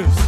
Deus.